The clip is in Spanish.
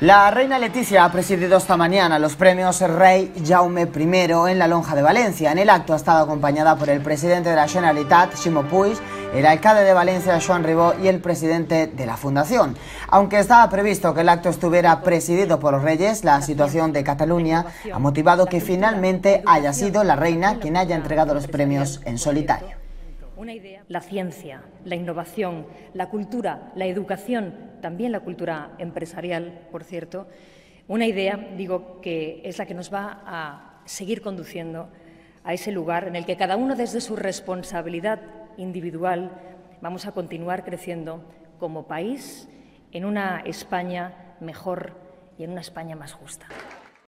La reina Letizia ha presidido esta mañana los premios Rey Jaume I en la Lonja de Valencia. En el acto ha estado acompañada por el presidente de la Generalitat, Ximo Puig, el alcalde de Valencia, Joan Ribó, y el presidente de la Fundación. Aunque estaba previsto que el acto estuviera presidido por los reyes, la situación de Cataluña ha motivado que finalmente haya sido la reina quien haya entregado los premios en solitario. La ciencia, la innovación, la cultura, la educación, también la cultura empresarial, por cierto, una idea, digo, que es la que nos va a seguir conduciendo a ese lugar en el que cada uno desde su responsabilidad individual vamos a continuar creciendo como país en una España mejor y en una España más justa.